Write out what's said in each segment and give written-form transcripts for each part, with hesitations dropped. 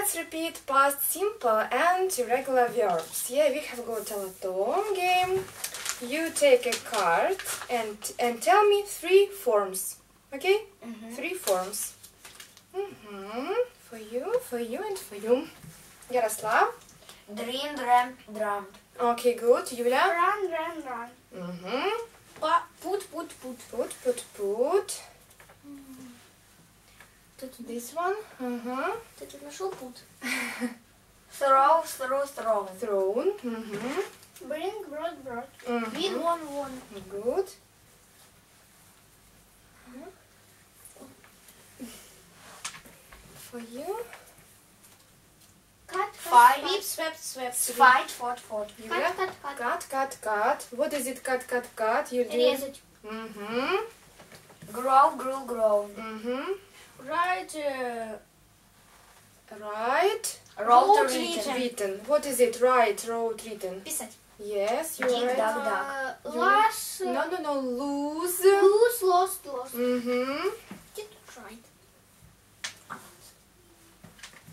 Let's repeat past simple and irregular verbs. Yeah, we have got a long game. You take a card and tell me three forms. Okay? Mm-hmm. Three forms. Mm-hmm. For you, and for you. Yaroslav? Dream, dream, drum. Okay, good. Yulia? Run, run, run. Mm-hmm. Put, put, put. Put, put, put. This one. Uh-huh. Put. Throw, throw, throw. Thrown. Mm-hmm. Bring, brought, brought. Mm-hmm. Win, won, won. Good. Uh-huh. For you. Cut, fight, sweep, swept, swept. Fight, fought, fought. Cut, cut, cut. Cut, cut, cut. What is it? Cut, cut, cut. You do. Mm-hmm. Grow, grow, grow. Mm-hmm. Right, right. Road written. Written. What is it? Right, road written. Писать. Yes, you're right. Duck, duck. Lose. No, no, no. Lose. Lose, lost, lost. Mm-hmm. Get right.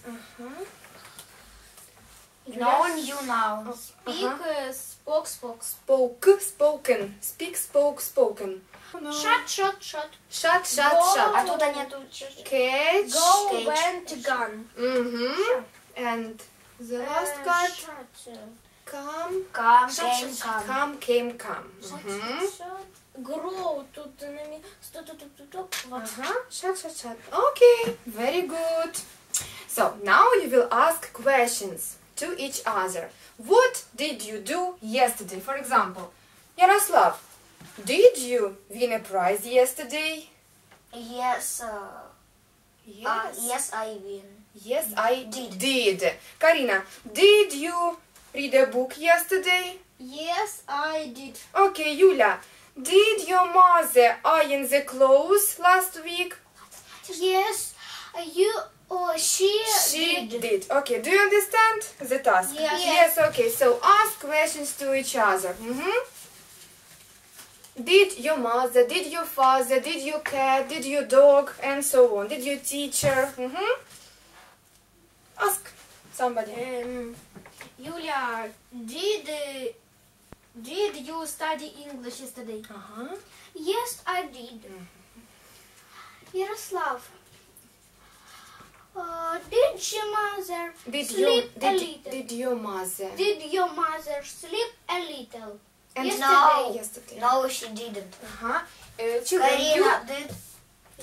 Uh-huh. Noun, you noun. Speak, spoke, spoke. Spoke, spoken. Speak, spoke, spoken. No. Shut, shut, shut. Shut, shut, go, shut. А туда нету. Catch. Go, catch. Went, gun. Mm-hmm. And the last card. Shut. Come. Come, shut, came, shut, come. Come, came, come. Shut, mm-hmm. Shut, shut. Grow. Тут на меня. Shut, shut, shut. Okay. Very good. So, now you will ask questions to each other. What did you do yesterday? For example, Yaroslav, did you win a prize yesterday? Yes. Yes, I win. Yes, I did. Karina, did you read a book yesterday? Yes, I did. Okay, Yulia, did your mother iron the clothes last week? Yes, she did. Okay, do you understand the task? Yes. Yes, okay, so ask questions to each other. Mm-hmm. Did your mother, did your father, did your cat, did your dog, and so on, did your teacher? Mm-hmm. Ask somebody. Yulia, did you study English yesterday? Uh-huh. Yes, I did. Mm-hmm. Yaroslav, did your mother sleep a little? And yesterday? No, she didn't. Karina did.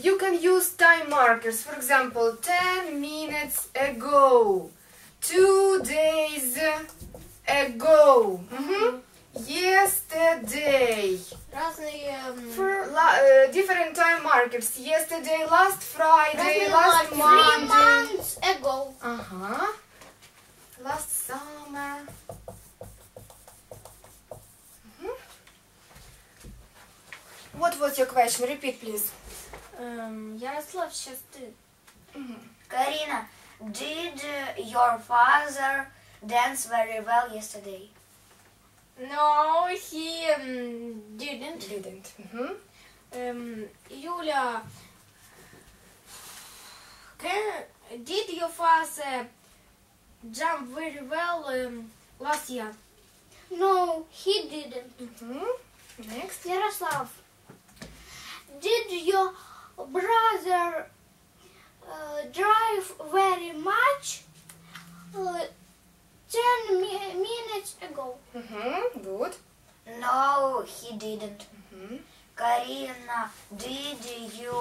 You can use time markers. For example, 10 minutes ago, 2 days ago, yesterday. Different time markers. Yesterday, last Friday, last Monday. 3 months ago. Last summer. What was your question? Repeat, please. Yaroslav, сейчас ты. Karina, did your father dance very well yesterday? No, he didn't. Yulia, did your father jump very well last year? No, he didn't. Next. Yaroslav, did your brother drive very much 10 minutes ago? Good. No, he didn't. Karina, did you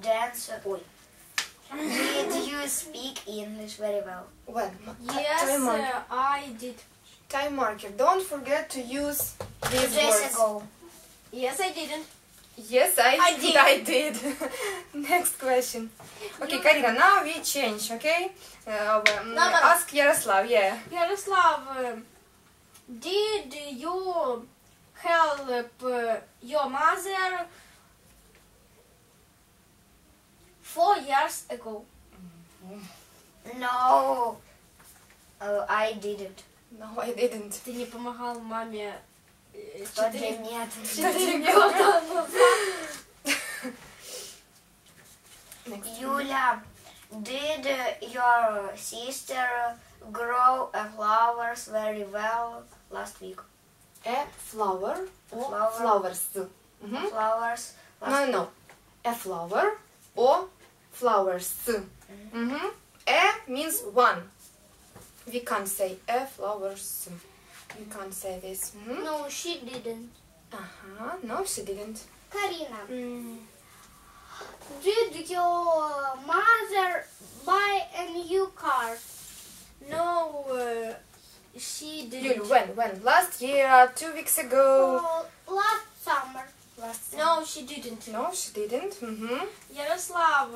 dance? Did you speak English very well? Yes, I did. Time marker. Don't forget to use these words. Ago. Yes, I didn't. Yes, I did. Next question. Okay, Karina, now we change, okay? Ask Yaroslav, yeah. Yaroslav, did you help your mother 4 years ago? No, I didn't. No, I didn't. Ты не помогал маме 4 года назад. Юля, Did your sister grow flowers very well last week? A flower or flowers? Flowers. No. A flower or flowers. A means one. We can't say a flowers. You can't say this. No, she didn't. No, she didn't. Karina, did your mother buy a new car? No, she didn't. When? Last year, 2 weeks ago. Last summer. No, she didn't. No, she didn't. Yaroslav,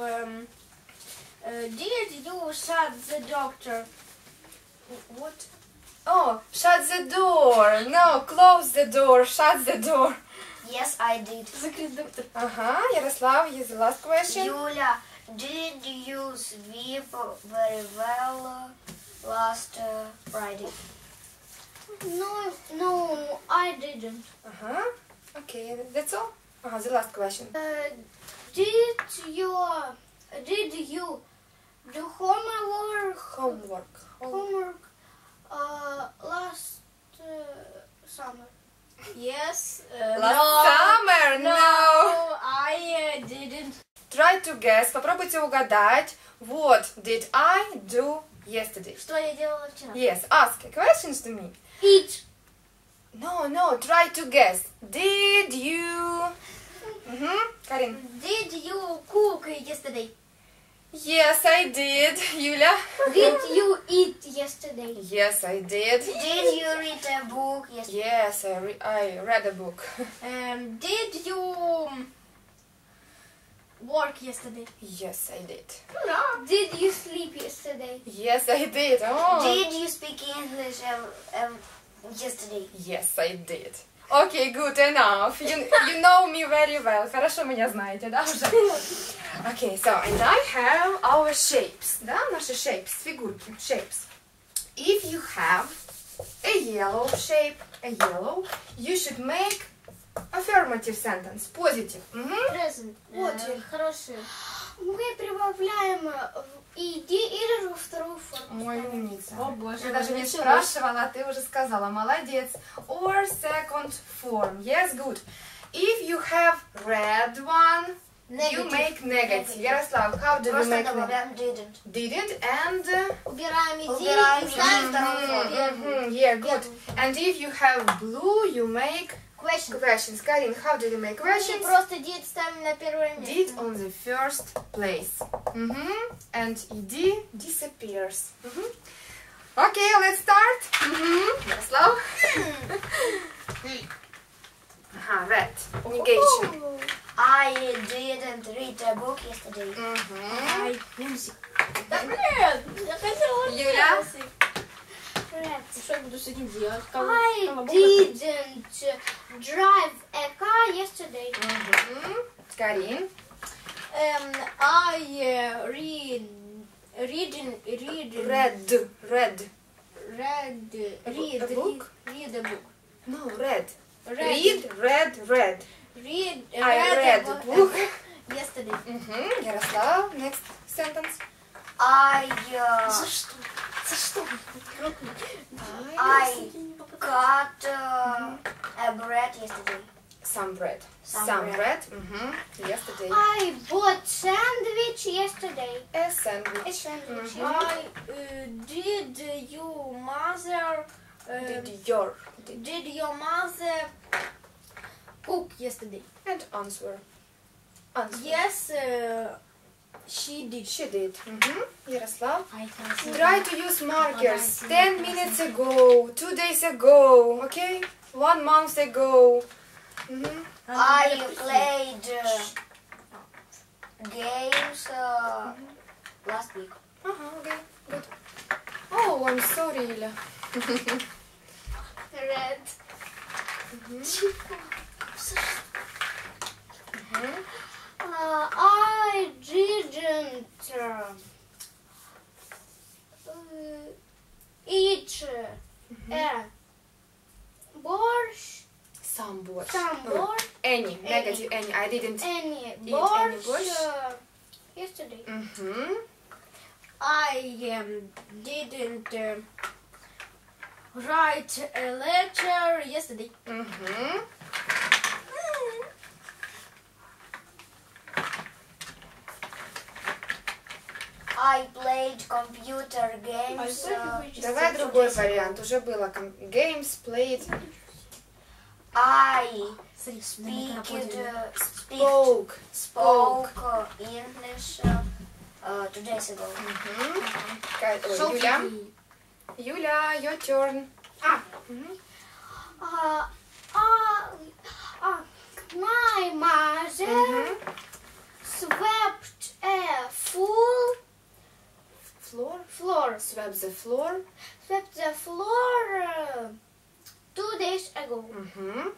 did you shut the doctor? What? Oh, shut the door. No, close the door. Shut the door. Yes, I did. Yaroslav, here's the last question. Yulia, did you sweep very well last Friday? No, I didn't. Okay, that's all. The last question. Did you do homework? Homework. Last summer. Yes. Last summer? No, I didn't. Try to guess. Попробуйте угадать. What did I do yesterday? Что я делала вчера? Yes. Ask questions to me. Eat. No. Try to guess. Did you? Karin. Did you cook yesterday? Yes, I did. Yulia? Did you eat yesterday? Yes, I did. Did you read a book yesterday? Yes, I read a book. Did you work yesterday? Yes, I did. Did you sleep yesterday? Yes, I did. Did you speak English yesterday? Yes, I did. Okay, good enough. You know me very well. Хорошо меня знаете, да, уже? Okay, so, and I have our shapes, да, наши shapes, фигурки, shapes. If you have a yellow shape, you should make affirmative sentence, positive. Present. Очень хороший. Мы прибавляем иди или во вторую форму. Мой умница. О боже, я даже не спрашивала, ты уже сказала. Молодец. Or second form. Yes, good. If you have red one, you make negative. Yaroslav, how do you make negative? Didn't and... Убираем иди. Yeah, good. And if you have blue, you make... Questions. Karin, how do you make questions? Мы просто did ставим на первое место. Did on the first place. And ed disappears. Okay, let's start. Yaroslav. Red. Negation. I didn't read a book yesterday. I music. Юля. Что я буду с этим делать? I didn't drive a car yesterday. Карин. I read a book. No, I read a book yesterday. Ярослав, next sentence. I got a bread yesterday. Some bread. Yesterday. I bought sandwich yesterday. A sandwich. Did your mother cook yesterday? And answer. Yes. She did. Yaroslav? Try to use markers. 10 minutes ago, 2 days ago, okay? 1 month ago. I played games last week. Okay, good. Oh, I'm sorry, Ila. Red. I didn't eat borsch. Some borsch. Any. I didn't eat any borsch yesterday. I didn't write a letter yesterday. I played computer games. Давай другой вариант. Уже было games played. I spoke English 2 days ago. Юля, your turn. My mother swept a full floor. Swept the floor 2 days ago.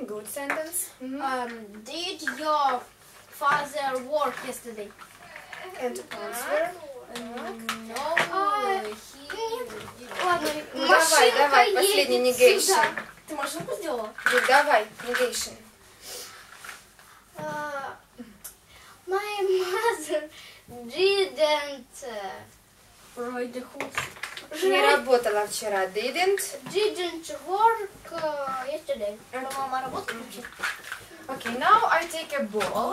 Good sentence. Did your father work yesterday? And answer. No. Давай, последний negation. Ты машинку сделала? Давай, negation. My mother didn't ride the horse. Не работала вчера. Didn't work yesterday. Мама работала вчера. Okay, now I take a ball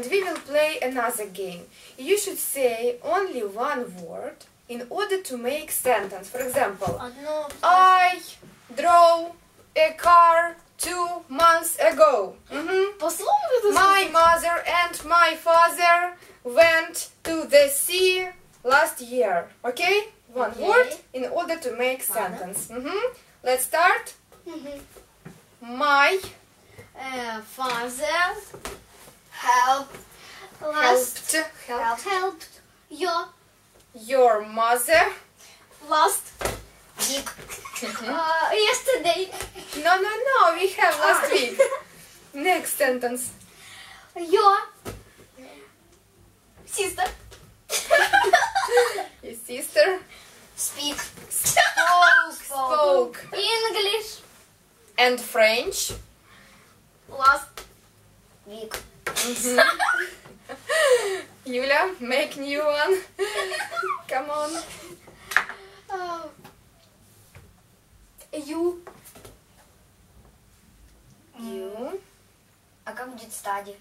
and we will play another game. You should say only one word in order to make sentence. For example, I drove a car 2 months ago. My mother and my father went to the sea last year. Okay? One word in order to make sentence. Let's start. My father helped your mother last week. Yesterday. No, we have last week. Next sentence. Your sister. Your sister spoke English and French last week. Yulia, make new one. Come on. You. А как будет study?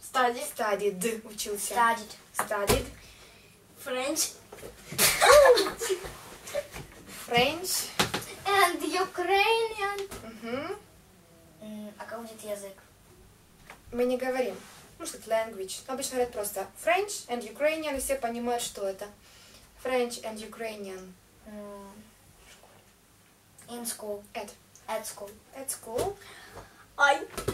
Studied. Учился. Studied. French and Ukrainian. А как будет язык? Мы не говорим. Может, language. Но обычно говорят просто French and Ukrainian, и все понимают, что это. French and Ukrainian. In school. At school. I spoke.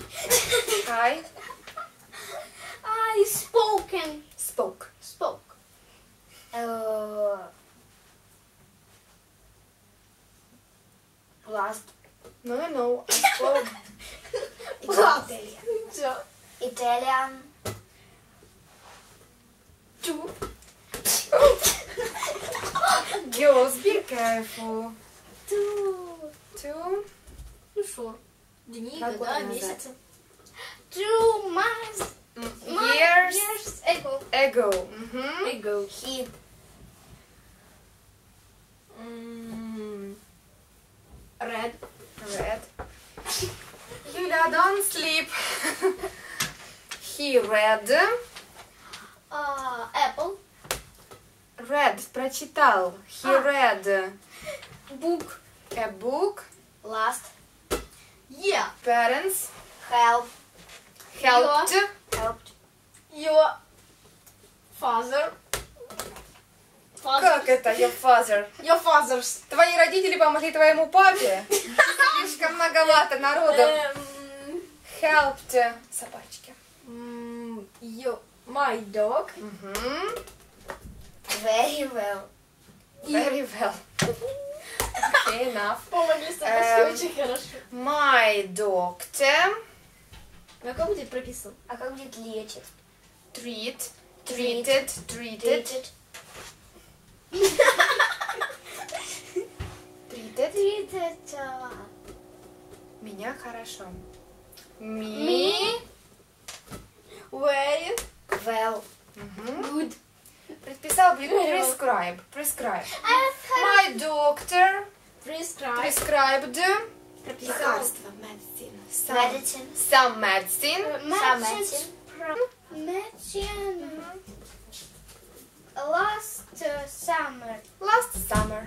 No. I spoke Italian. Two. Girls, be careful. Two. Ну что? Дни, года, месяца. 2 months. Years ago. Ago. He read. Yulia, don't sleep. He read. Apple. Read. Прочитал. He read. Book. A book. Last. Yeah. Parents. Helped. Your father. Как это, your father? Your fathers. Твои родители помогли твоему папе? Слишком многовато народу. Helped. Собачки. My dog. Very well. Okay, enough. Помогли собачки очень хорошо. My doctor. А как будет прописан? А как будет лечит? Treated. Treated. Меня хорошо. Me. Very well. Good. public prescribe. My doctor prescribed some medicine. Last summer.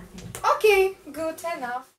Okay, good enough.